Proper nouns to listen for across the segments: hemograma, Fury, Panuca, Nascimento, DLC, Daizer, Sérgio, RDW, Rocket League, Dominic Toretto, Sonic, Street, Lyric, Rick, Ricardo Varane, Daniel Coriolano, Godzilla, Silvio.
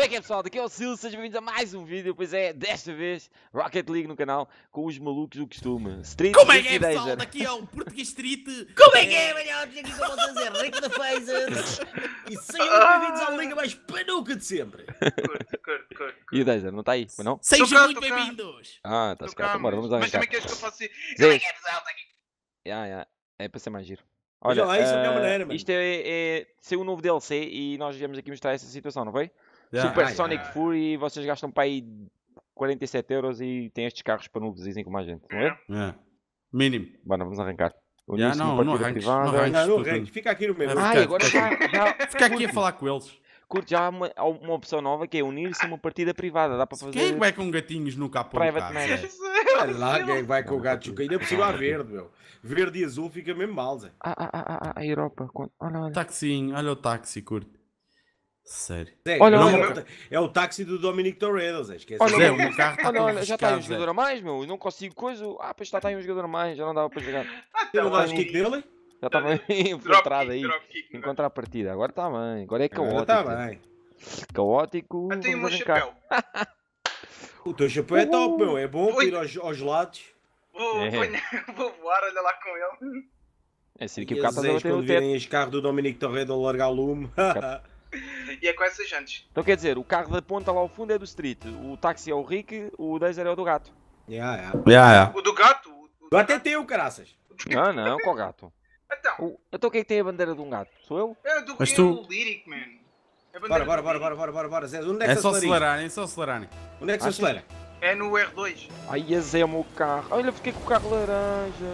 Bem que é pessoal, daqui é o Silvio, sejam bem-vindos a mais um vídeo, pois é, desta vez, Rocket League no canal, com os malucos do costume. Street, como é que é pessoal, daqui é o português Street. Como é que é, malhotes, aqui estou a dizer, Rick da Fazes. E sejam bem-vindos à liga mais panuca de sempre. Curto. E o Daizer, não está aí, não? Sejam muito bem-vindos. Ah, está-se cá, então bora, vamos lá. Mas também queres que eu faça assim? Como é que é pessoal, está aqui? É para ser mais giro. Olha, isto é ser um novo DLC e nós viemos aqui mostrar essa situação, não foi? Super Sonic Fury, vocês gastam para aí 47€ e têm estes carros para noobs, dizem como a gente, não é? Mínimo. Bora, vamos arrancar. Não arranques. Fica aqui no meio. Agora já fica aqui a falar com eles. Curto, já há uma opção nova que é unir-se a uma partida privada. Dá para fazer. Quem vai com gatinhos no capô? Olha lá, quem vai com o gato ainda por cima verde, meu. Verde e azul fica mesmo mal, Zé. A Europa. Olha. Taxinho, olha o táxi, curto. Sério. Zé, olha. É o táxi do Dominic Toretto, Zé. Esquece. Olha, o carro tá olha, já está aí um jogador a mais, meu. Não consigo coisa. Ah, pois está aí um jogador a mais. Já não dava para jogar. Então, não dá o kick dele? Já estava infiltrado aí. Encontrar a partida. Agora está bem. Agora é caótico. Está bem. Caótico. Eu tenho um chapéu. O teu chapéu é top, meu. É bom para ir aos lados. Vou voar, olha lá com ele. É assim que o carro está a bater no teto. Os carros do Dominic Toretto a largar o lume. E é com essas jantes. Então quer dizer, o carro da ponta lá ao fundo é do Street. O táxi é o Rick, o Daizer é o do gato. O do gato? O gato é teu, caraças. Não, qual gato? Então quem é que tem a bandeira de um gato? Sou eu? Mas tu... Lyric, mano. Bora, Zé, onde é que se acelerarem? Onde é que se acelera? É no R2. Ai, a Zé, meu carro. Olha, fiquei com o carro laranja.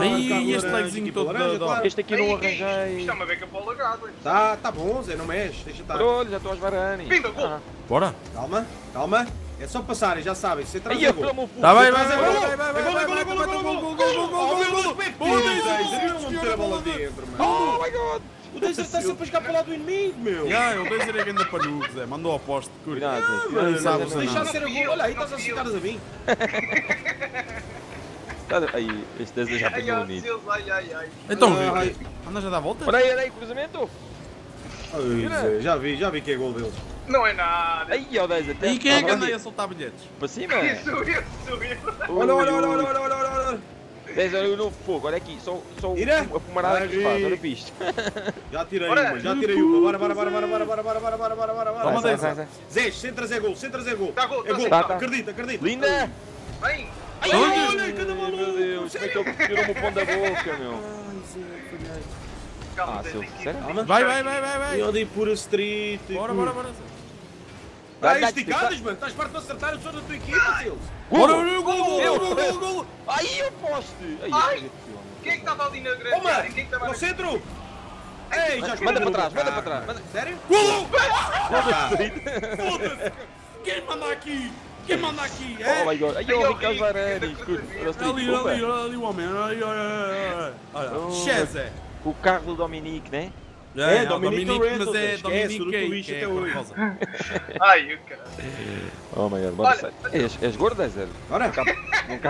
Ai, este levezinho todo laranja. Este aqui não arranjei. Isto é uma beca para o lagado. Tá bom, Zé, não mexe. Deixa estar. Olha, já estou às varanas. Pimba, gol. Bora. Calma. É só passarem, já sabem. Você traz o gol. Vai. O Daizer está sempre a escapar do inimigo, meu! O Daizer é grande para o Zé, mandou ao poste, cuidado. Deixaram ser a gol, olha aí, estás a ficar a mim. Aí, este Daizer já pegou o nido. Então, andas a dar volta? Olha aí, cruzamento! Já vi que é gol deles. Não é nada! Aí, ó, Daizer, e quem é que anda aí a soltar bilhetes? Para cima? Isso! Olha! Daizer, o novo fogo, olha aqui, só a fumarada que faz, olha para isto. Já tirei uma, bora. Zé, sem trazer gol. É gol, acredita. Linda! Vem! Olha, cada maluco! Meu Deus, como é que ele tirou-me o pão da boca, meu? Calma, sério? Vai! Eu dei pura Street. Bora. Estás esticadas, mano, estás farto de acertar, eu sou da tua equipa, Silvio! Gol! Aí o poste! Quem é que estava ali na grande área? Quem é que estava no centro? Ei, já manda para trás! Sério? Gol! Foda-se! Quem manda aqui? Oh my god! Aí o Ricardo Varane! Ali o homem! Olha! Chezé! O carro do Dominic, né? É Dominic, mas é Dominic até hoje. Ai, o cara. Oh my god, bora sair. És gordo, é zero? Bora.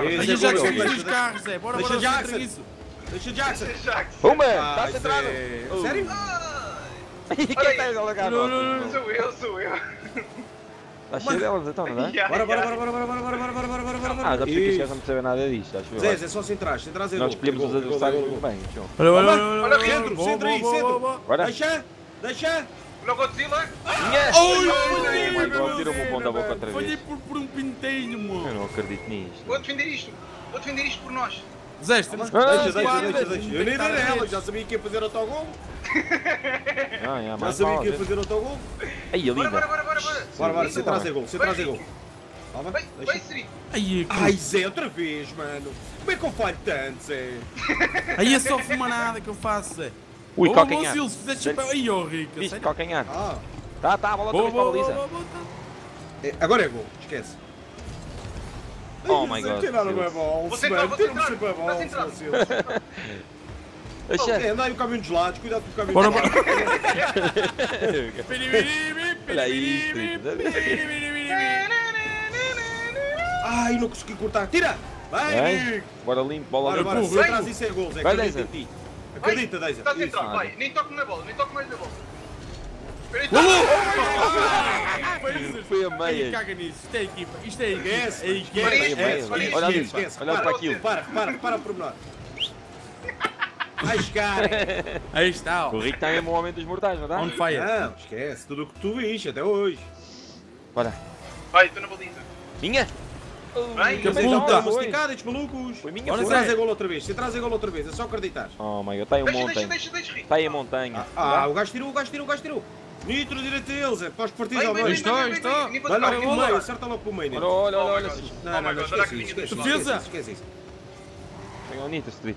Deixa Jackson nos carros, Zé. Bora, Deixa Jackson. Uma, está centrado. Sério? E quem está a largar? Não. Sou eu. Está cheio delas então, não é? Bora. Já percebi que os caras não percebem nada disto, acho eu. Zé, só se entras é gol. Nós escolhemos os adversários muito bem. Olha, centro aí. Deixa. Olha o Godzilla. Tirou-me o pão da boca outra vez. Olhei por um pintinho, mano. Eu não acredito nisto. Vou defender isto por nós. Zé, deixa. Eu nem dei nela, já sabia que ia fazer autogol. Aí, linda. Bora, você traz gol. Calma, deixa. Ai, Zé, outra vez, mano. Como é que eu falho tanto, Zé? Aí é só fumarada que eu faço, Zé. Ui, calcanhar. Aí, ó, Rica. Viste, calcanhar. Tá, bola outra vez para a baliza. Agora é gol, esquece. Oh, my God. Você entrar. Andai o caminho dos lados, cuidado com o caminho dos lados. Olha aí, ai, não consegui cortar. Tira! Vai! Bora limpo, bola limpa. Vai atrás e sem gols, é acredita em ti. Acredita, Daizer. Nem toco na bola, nem toco mais na bola. Foi a meia. Caga nisso, isto é equipa, isto é equipa. É equipa. Olha isso, olha para aquilo. Para o pormenor. Vai chegar. Aí está. O Rick está mesmo o homem dos mortais, não está? On fire. Não, esquece tudo o que tu viste até hoje. Bora. Vai, estou na bolinha. Minha? Bem, que puta! Masticados, malucos! Foi minha. Se traz a gola outra vez, se traz a gola outra vez, é só acreditar. Oh my god, está aí um montanha. Está aí a montanha. O gajo tirou, Nitro direito deles, é para os partidos ao meio. Estou. Vai logo para o meio, acerta logo para o meio. Olha. Não, esquece isso. Defesa! Esquece isso. Pega o Nitro, Street.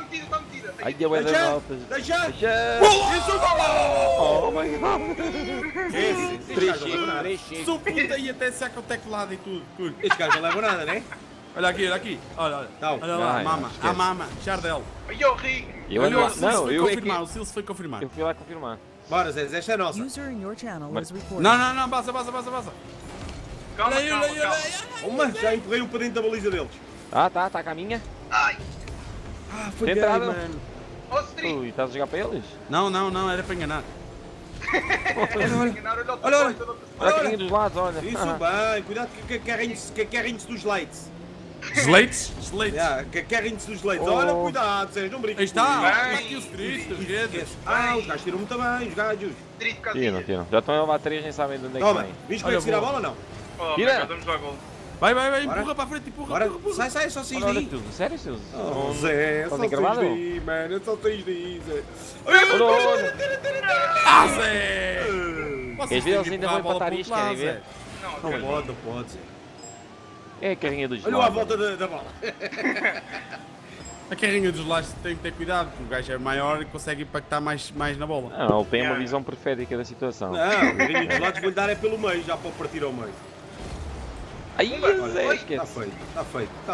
metida! Deixa! Oh my god! 3x! Sou puta e até saca o teclado e tudo! Este gajo não leva nada, né? Olha aqui! Olha lá, mama! A mama! Chardel! Olha o Rick! O Silvio foi confirmar! Eu fui lá confirmar! Bora, Zé, esta é nossa! Não, passa! Calma! Uma! Já empurrei o dentro da baliza deles! Tá com a minha! Ai! Foi entrada, mano. Ui, estás a jogar para eles? Não, era para enganar. Olha a carrinha dos lados, olha. Isso bem, cuidado com a carrinha dos lights. Slates? Que carrinha-se dos leites. Olha, cuidado, Sérgio, não brinca. Aí está aqui o Street, os gajos. Os gajos tiram muito bem, os gajos. Tiram. Já estão a levar 3, nem sabem de onde é que vem. Viste como é que se tira a bola ou não? Tira! Vai, empurra para a frente, empurra. Sai, só 6 dias. Tudo, sério, Silvio? Zé, só 6 dias, mano, só 6 dias. Zé! Às vezes eles ainda vão empatar isto, querem ver? Não pode, Zé. É a carrinha dos lados. Olha a volta da bola. A carrinha dos lados tem que ter cuidado, porque o gajo é maior e consegue impactar mais na bola. Não, ele tem uma visão perfeita da situação. Não, a carrinha dos lados vou-lhe dar é pelo meio, já para partir ao meio. Aí, Está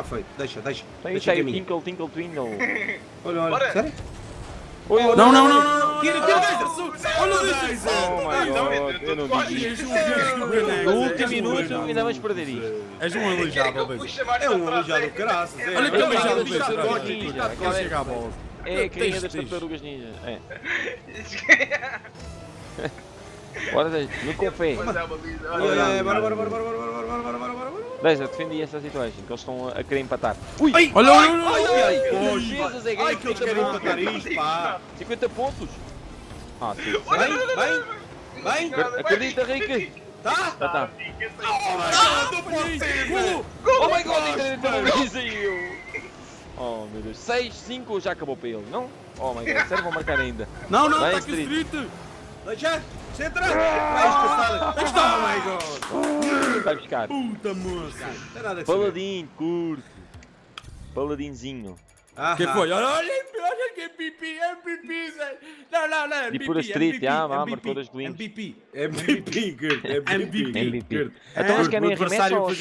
feito. Deixa. Deixa aí o Tinkle. Olha. Sério? Não. Tira, Daizer. Olha o Daizer. No último minuto ainda vamos perder isto. És um aleijado, Daizer. É um aleijado, caraças. Olha que aleijado, Daizer. Está a chegar a bola. É a carinha das tartarugas ninja. Bora, Daizer. No café. Bora. Daizer, defendi essa situação, que eles estão a querer empatar. Ui! Olha! Ai, que eles querem empatar isto, pá! 50 pontos! Bem! Acredita, Rick! Tá! Não pode ser! Oh my god! Oh meu Deus! 6-5 já acabou para ele, não? Oh my god, sério, vão marcar ainda! Não, está aqui o Street! Deixa! Centra! Aí está! Oh my god! Vai buscar. Puta moça! Paladinho, curto. Paladinzinho. Que foi? Olha que pipi, MVP. Não, MVP. E por a Street, marcou as golinhas. MVP. Então eles querem arremessar ou... Olha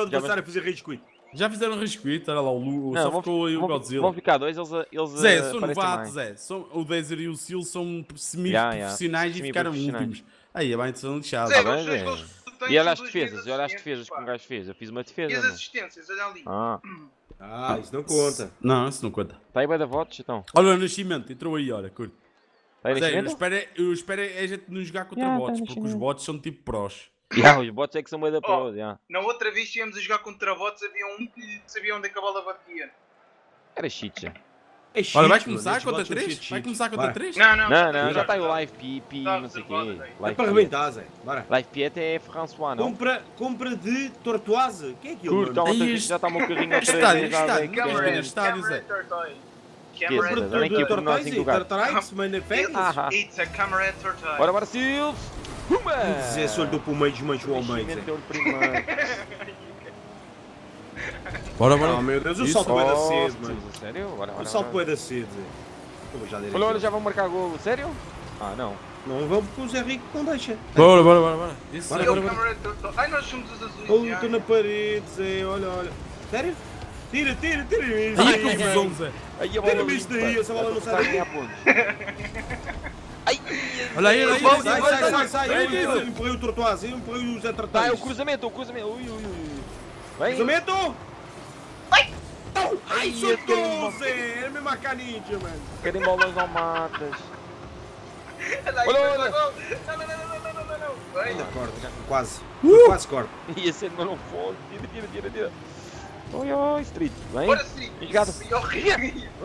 o adversário a fazer rage quit. Já fizeram rage quit, olha lá, o Lu, só ficou aí o Godzilla. Vão ficar dois, eles Zé, são novatos, Zé. O Daizer e o Sil são semi-profissionais e ficaram últimos. Aí é bem deixado. E olha as defesas que um gajo fez. Eu fiz uma defesa. E as assistências, olha ali. Isso não conta. Não, isso não conta. Está aí bem da votos, então. Olha o Nascimento, entrou aí, olha, curto. Eu espero a gente não jogar contra bots, porque os bots são tipo prós. Os bots é que são bem da prós, Na outra vez estivemos a jogar contra bots, havia um que sabia onde acabou a batia. Era cheat já. Olha, vai começar contra 3? Vai começar contra 3? Não, já está aí o Live P, não sei o quê. É para arrebentar, Zé. Live P até é François, não? Compra de Tortoise. Quem é que ele manda? Já está um bocadinho atrás. Estádio, Zé. Compra de Tortoise e Tortoise, manifestos. It's a camera at Tortoise. Bora, Silvio. Zé, se olhou para o meio, desmanchou ao meio, Zé. Bora. Meu Deus, o salto é da cedo, mano. Sério? O salto é da cedo. Olha, já vão marcar golo. Sério? Não. Não vamos porque o Zé Rico não deixa. Bora, bora, bora, bora. Isso, bora, bora, bora. Ai, nós somos os azuis. Oh, estou na parede, Zé, olha, olha. Sério? Tira, tira, tira. Ai, que confusão, Zé. Tira-me isto daí, essa bola não sai daí. Ai, olha aí, olha aí. Sai, sai, sai, sai. Eu empurrei o Tortoise, eu empurrei o Zé Tortoise. Ah, é o cruzamento, o cruzamento. Ui, ui, ui. Cruzamento! Ai! Ai, chutou, Zé. Era mesmo a caninha, mano. Cadê bolas não matas? Olha, olha! Não! Ainda corta, quase! Quase corta! Ia ser, mas não foi! Tira, tira, tira, tira! Oi, oi, Street! Vem! Bora, Street!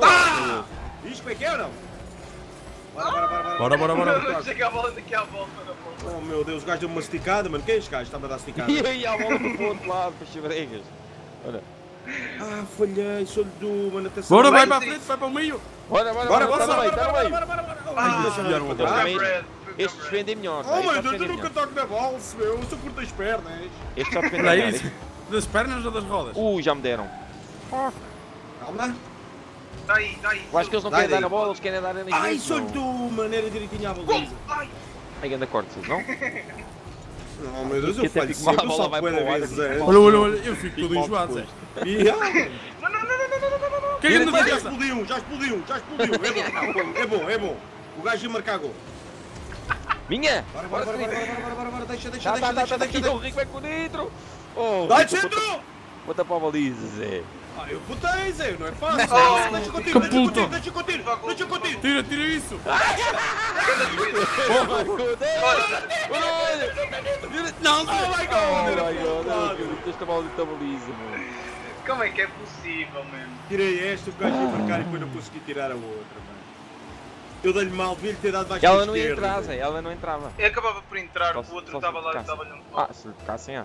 Tá! Isto foi que é ou não? Bora, bora, bora! Bora, bora, bora! Chega a bola daqui à volta! Oh meu Deus, o gajo deu uma esticada, mano! Quem é este gajo? Está-me a dar esticada! E aí, a bola para o outro lado, para as chavregas! Olha! Ah, falhei, sou do mano, atenção. Bora, vai para a frente, vai para o meio. Bora, bora, bora, bora, bora, bora, bora, bora. Ah, estes defendem melhor. Oh, meu Deus, eu nunca toco na bolsa, meu. Eu sou curto as pernas. Estes só defendem melhor. Das pernas ou das rodas? Já me deram. Calma. Dá aí, dá aí. Eu acho que eles não querem dar na bola, eles querem dar na bola. Ai, sou do mano, era direitinho à baliza. Ai, anda corte, não? Oh meu Deus, eu falho sempre, eu salto bué da vez, Zé. Olha, olha, olha, eu fico todo enjoado, Zé. Não, não, não, não, não, não, não, não. Quem é que me fez? Já explodiu, já explodiu, já explodiu. É bom, é bom. O gajo ia marcar gol. Minha! Bora, bora, bora, bora, bora, deixa, deixa, deixa, deixa, deixa. O Rick vai com o nitro. Vai, centro! Bota para a baliza, Zé. Ah, eu botei, Zé, não é fácil. Deixa que eu tiro, deixa que eu tiro, deixa que eu tiro. Tira, tira isso. Não, Zé. Oh my god. Esta bola está baliza, mano. Como é que é possível, mano? Tirei esta, o gajo ia marcar e depois não consegui tirar a outra, mano. Eu dei-lhe mal, devia-lhe ter dado baixo à esquerda. Ela não ia entrar, Zé, ela não entrava. Eu acabava por entrar, o outro estava lá e estava olhando. Ah, se lhe tocassem,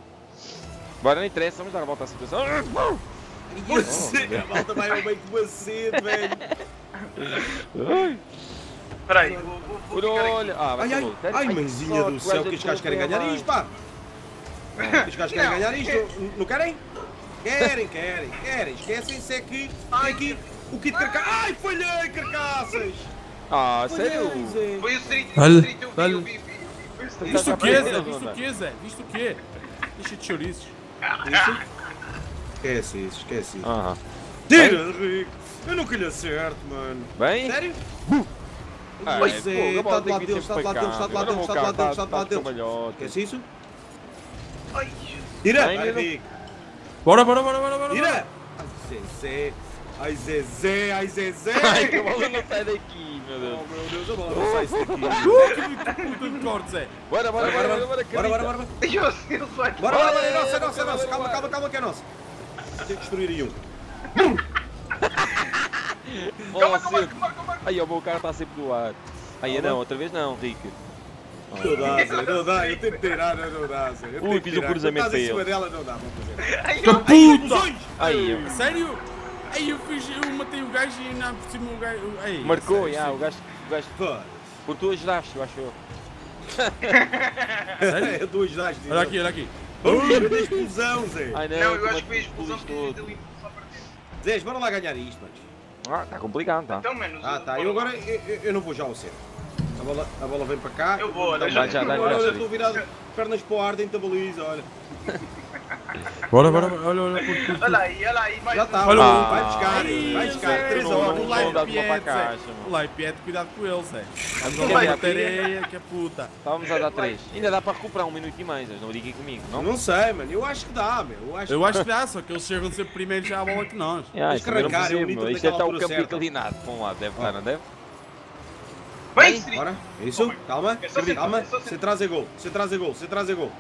Agora não interessa, vamos dar a volta à situação. A malta vai ao meio de macete, velho. Espera aí, vou ficar aqui. Ai, mãezinha do céu, que os gajos querem ganhar isto, pá. Os gajos querem ganhar isto, não querem? Querem, querem, querem. Esquecem-se que tem aqui o kit de carcaças. Ai, falhei, carcaças. Ah, sério? Foi o Street, eu vi. Isto o quê, Zé? Isto o quê, Zé? Isto o quê? Isto de chouriços. Esquece isso, esquece isso. Tira, Rick! Eu nunca lhe acerto, mano. Bem? Sério? Pois é, está de lado deles, está de lado deles, está de lado deles, está de lado deles, está de lado deles. Esquece isso? Tira! Vai, Rick! Bora, bora, bora, bora, bora! Tira! Ai, Zezé! Ai, Zezé! Ai, Zezé! Ai, que a bola não sai daqui, meu Deus! Oh, meu Deus, a bola não sai daqui! Que muito forte, Zé! Bora, bora, bora, bora, bora! Bora, bora, bora! Bora, bora, é nossa, é nossa, é nossa! Calma, calma, calma, que é nossa! Tem que destruir aí um. Calma, calma, calma! Aí, o meu cara está sempre do ar. Aí, não, outra vez não, Rick. Não dá, Zé, não dá, eu tenho que tirar, não dá, Zé. Ui, fiz o cruzamento para ele. Não dá em cima dela, não dá, vamos fazer. Ai, sério? Ai, eu fiz, eu matei o gajo e ainda por cima o gajo... Marcou, já, o gajo... Por tu ajudaste, eu acho eu. Sério? Tu ajudaste. Olha aqui, olha aqui. Eu dei explosão, Zé. Não, eu acho que foi a explosão que eu dei só para ti. Zé, bora lá ganhar isto, mano. Ah, tá complicado, tá. Então, menos... Ah, tá, eu agora, eu não vou já ao centro. A bola vem para cá. Eu vou, olha, já estou virado pernas para o ar dentro da baliza, olha. Bora, bora, olha, olha. Olha aí, mais um. Vai buscar, 3 a 1. O Laipiet, cuidado com ele, Zé. Estamos a dar tareia, que é puta. Estávamos a dar 3. Ainda dá para recuperar um minuto e mais, eles não liguem comigo, não? Não sei, mano, eu acho que dá, meu. Eu acho que dá, só que eles chegam sempre primeiro já à bola que nós. Isto deve estar o campo inclinado para um lado, deve estar, não deve? Bem, bora, é isso, calma, calma, você traz a gol, você traz a gol, você traz a gol.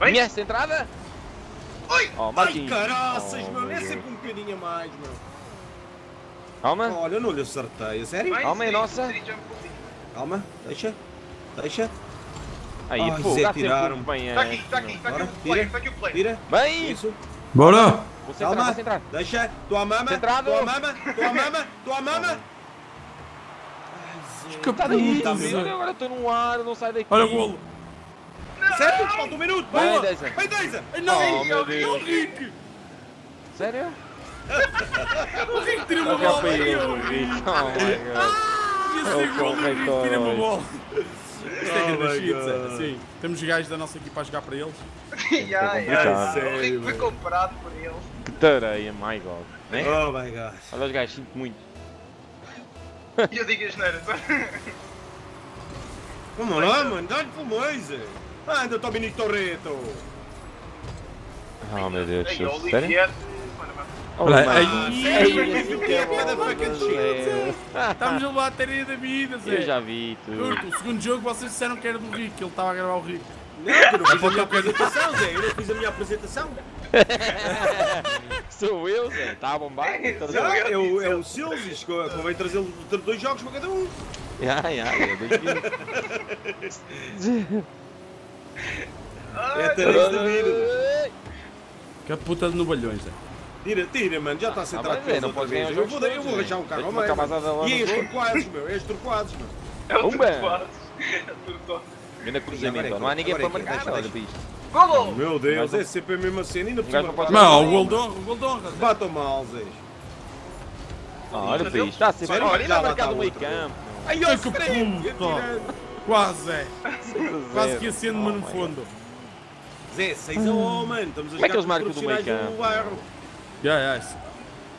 Vem essa entrada? Oi! Ai, caraças, meu, é sempre um bocadinho a mais, meu. Calma. Olha, eu não lhe acertei, sério? Calma, é nossa. Calma, deixa, deixa. Aí, pô, tiraram. Está aqui, está aqui, está aqui o play. Tira, bem, isso. Bora. Calma, deixa, tua mama, tua mama, tua mama, tua mama. Escapou, tá vendo? Agora estou no ar, não sai daqui. Olha o golo. Sério? Falta um minuto. Vai, Daizer. Vai, Daizer. Não, é o Rick. Sério? O Rick tirou uma bola. O Rick. Oh, my God. Tira-me o gol. Isto é grande shit, sim. Temos gajos da nossa equipa a jogar para eles. O Rick foi comprado por eles. Que tareia, my god. Né? Oh my god. Olha os gajos, sinto muito. Eu digo as neiras. Vamos lá, mano, dá-lhe pulmões. Anda, Dominic Toretto. Oh meu Deus, sério? Estamos a levar a tareia da vida, Zé. Eu já vi tudo. O segundo jogo vocês disseram que era do Rick, ele estava a gravar o Rick. Não, eu não fiz a minha apresentação, Zé. Eu não fiz a minha apresentação. Sou eu, Zé. Está a bombar. É o Silvio, convém trazê-lo de 2 jogos para cada um. É bem-vindo. É a tareia da vida. Que puta de nobalhões, Zé. Tira, tira, mano, já está sentado com eu vou arranjar um carro ao meio. E é os turquados, meu, é os turquados, meu. É o turquados. Grande cruzamento, não há ninguém para marcar, olha para isto. Golo! Meu Deus, é sempre a mesma cena, ainda por cima. Não, o Goldon, batam mal, Zé. Olha para isto, está a ser marcado no meio campo. Ai, olha que pulo, quase, é. Quase que ia sendo, mano, no fundo. Zé, 6-1, mano, estamos a jogar com os profissionais do bairro.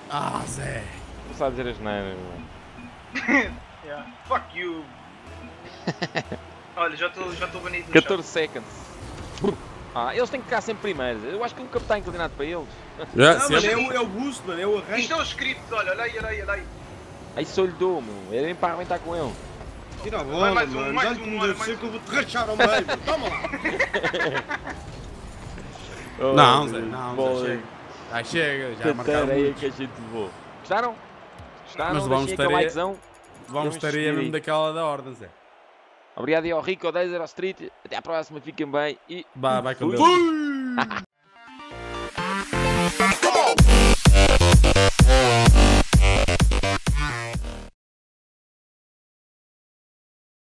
Ah, Zé! Não sabe dizer as neiras, mano. Fuck you! Olha, já estou banido no 14 chão. Seconds. Ah, eles têm que ficar sempre primeiros. Eu acho que o campo está inclinado para eles. Não, mas é o boost, mano. É o arranjo. Isto é o script, olha aí. Aí só lhe dou, meu. Era bem para arrebentar com ele. Tira a bola, mano. Dá-lhe como deve ser que eu vou te rachar ao meio, mano. Toma lá! Não, Zé. Não, Zé. Ah, chega, já marcaram aí que a gente levou. Gostaram? Gostaram? Vamos ter likezão. Vamos ter aí mesmo daquela da ordem, Zé. Obrigado aí ao Rico, ao Daizer, ao Street. Até à próxima, fiquem bem e... Vai com Deus.